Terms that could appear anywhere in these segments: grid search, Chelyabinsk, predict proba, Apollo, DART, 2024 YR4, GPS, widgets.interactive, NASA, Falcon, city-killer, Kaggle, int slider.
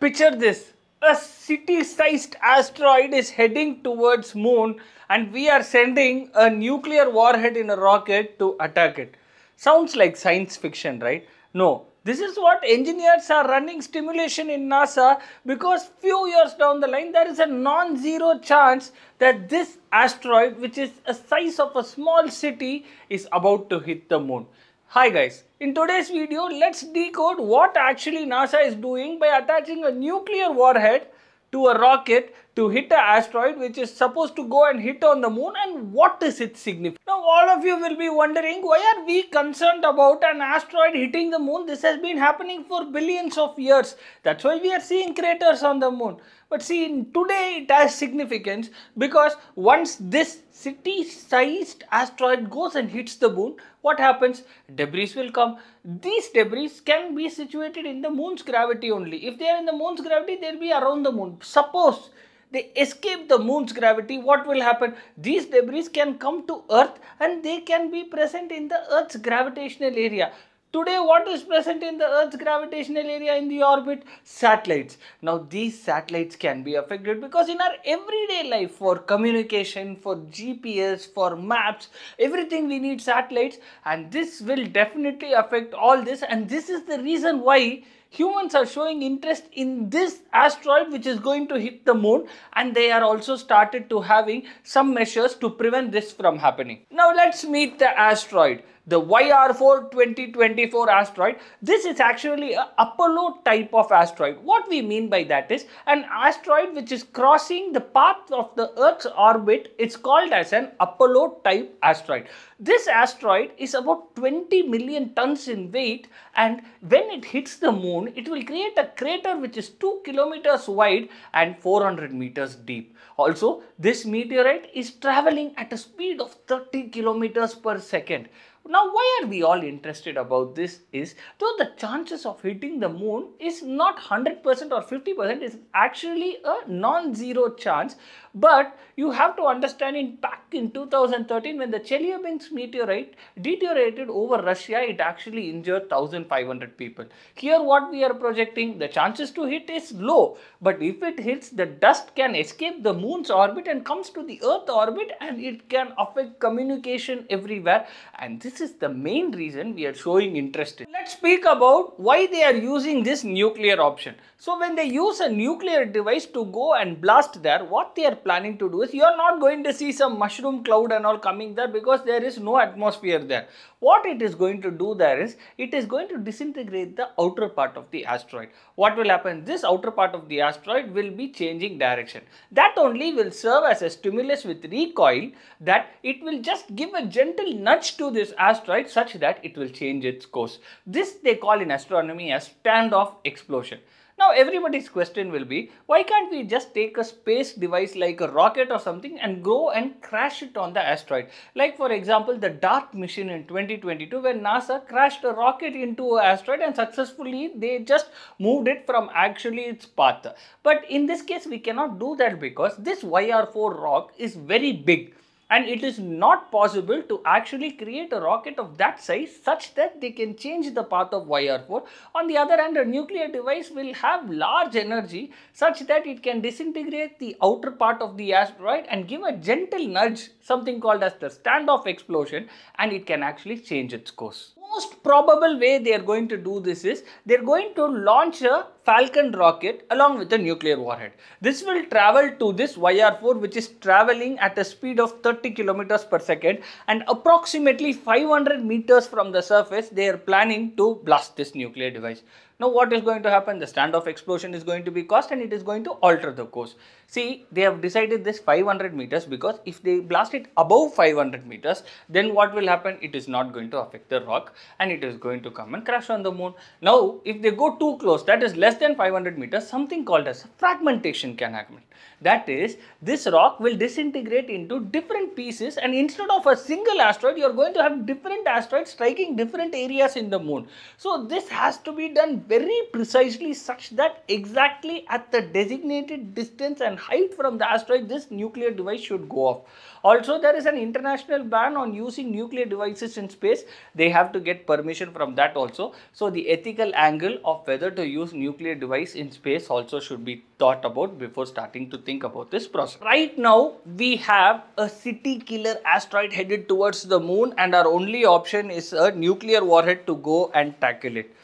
Picture this, a city-sized asteroid is heading towards moon and we are sending a nuclear warhead in a rocket to attack it. Sounds like science fiction, right? No, this is what engineers are running simulation in NASA, because few years down the line there is a non-zero chance that this asteroid, which is the size of a small city, is about to hit the moon. Hi guys, in today's video, let's decode what actually NASA is doing by attaching a nuclear warhead to a rocket to hit an asteroid which is supposed to go and hit on the moon, and what is its significance. Now all of you will be wondering, why are we concerned about an asteroid hitting the moon? This has been happening for billions of years. That's why we are seeing craters on the moon. But see, today it has significance because once this city-sized asteroid goes and hits the moon, what happens? Debris will come. These debris can be situated in the moon's gravity only. If they are in the moon's gravity, they will be around the moon. Suppose they escape the moon's gravity, what will happen? These debris can come to Earth and they can be present in the Earth's gravitational area. Today, what is present in the Earth's gravitational area in the orbit? Satellites. Now, these satellites can be affected because in our everyday life, for communication, for GPS, for maps, everything we need satellites, and this will definitely affect all this, and this is the reason why humans are showing interest in this asteroid which is going to hit the moon, and they are also started to having some measures to prevent this from happening. Now let's meet the asteroid, the YR4 2024 asteroid. This is actually an Apollo type of asteroid. What we mean by that is an asteroid which is crossing the path of the Earth's orbit. It's called as an Apollo type asteroid. This asteroid is about 20 million tons in weight, and when it hits the moon, it will create a crater which is 2 kilometers wide and 400 meters deep. Also, this meteorite is traveling at a speed of 30 kilometers per second. Now, why are we all interested about this is, though the chances of hitting the moon is not 100% or 50%, is actually a non-zero chance. But you have to understand, back in 2013, when the Chelyabinsk meteorite deteriorated over Russia, it actually injured 1,500 people. Here, what we are projecting, the chances to hit is low. But if it hits, the dust can escape the moon's orbit and comes to the Earth orbit, and it can affect communication everywhere. And this is the main reason we are showing interest in. Let's speak about why they are using this nuclear option. So when they use a nuclear device to go and blast there, what they are planning to do is, you are not going to see some mushroom cloud and all coming there because there is no atmosphere there. What it is going to do there is, it is going to disintegrate the outer part of the asteroid. What will happen? This outer part of the asteroid will be changing direction. That only will serve as a stimulus with recoil, that it will just give a gentle nudge to this asteroid such that it will change its course. This they call in astronomy as standoff explosion. Now everybody's question will be, why can't we just take a space device like a rocket or something and go and crash it on the asteroid? Like for example, the DART mission in 2022, when NASA crashed a rocket into an asteroid and successfully they just moved it from actually its path. But in this case, we cannot do that because this YR4 rock is very big. And it is not possible to actually create a rocket of that size such that they can change the path of YR4. On the other hand, a nuclear device will have large energy such that it can disintegrate the outer part of the asteroid and give a gentle nudge, something called as the standoff explosion, and it can actually change its course. Most probable way they are going to do this is, they are going to launch a Falcon rocket along with a nuclear warhead. This will travel to this YR4, which is traveling at a speed of 30 kilometers per second, and approximately 500 meters from the surface they are planning to blast this nuclear device. Now what is going to happen? The standoff explosion is going to be caused and it is going to alter the course. See, they have decided this 500 meters because if they blast it above 500 meters, then what will happen? It is not going to affect the rock and it is going to come and crash on the moon. Now, if they go too close, that is less than 500 meters, something called as fragmentation can happen. That is, this rock will disintegrate into different pieces, and instead of a single asteroid, you are going to have different asteroids striking different areas in the moon. So this has to be done very precisely such that exactly at the designated distance and height from the asteroid, this nuclear device should go off. Also, there is an international ban on using nuclear devices in space. They have to get permission from that also. So the ethical angle of whether to use nuclear nuclear device in space also should be thought about before starting to think about this process. Right now, we have a city killer asteroid headed towards the moon, and our only option is a nuclear warhead to go and tackle it.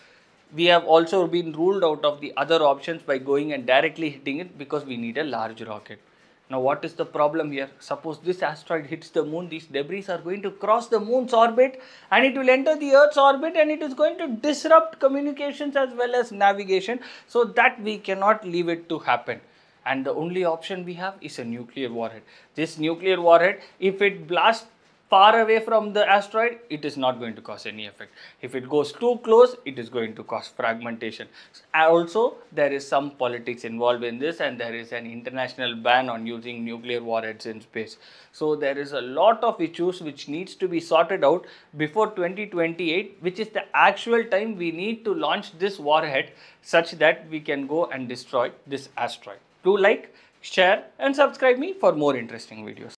We have also been ruled out of the other options by going and directly hitting it because we need a large rocket. Now, what is the problem here? Suppose this asteroid hits the moon, these debris are going to cross the moon's orbit and it will enter the Earth's orbit, and it is going to disrupt communications as well as navigation, so that we cannot leave it to happen. And the only option we have is a nuclear warhead. This nuclear warhead, if it blasts far away from the asteroid, it is not going to cause any effect. If it goes too close, it is going to cause fragmentation. Also, there is some politics involved in this, and there is an international ban on using nuclear warheads in space. So there is a lot of issues which needs to be sorted out before 2028, which is the actual time we need to launch this warhead such that we can go and destroy this asteroid. Do like, share and subscribe me for more interesting videos.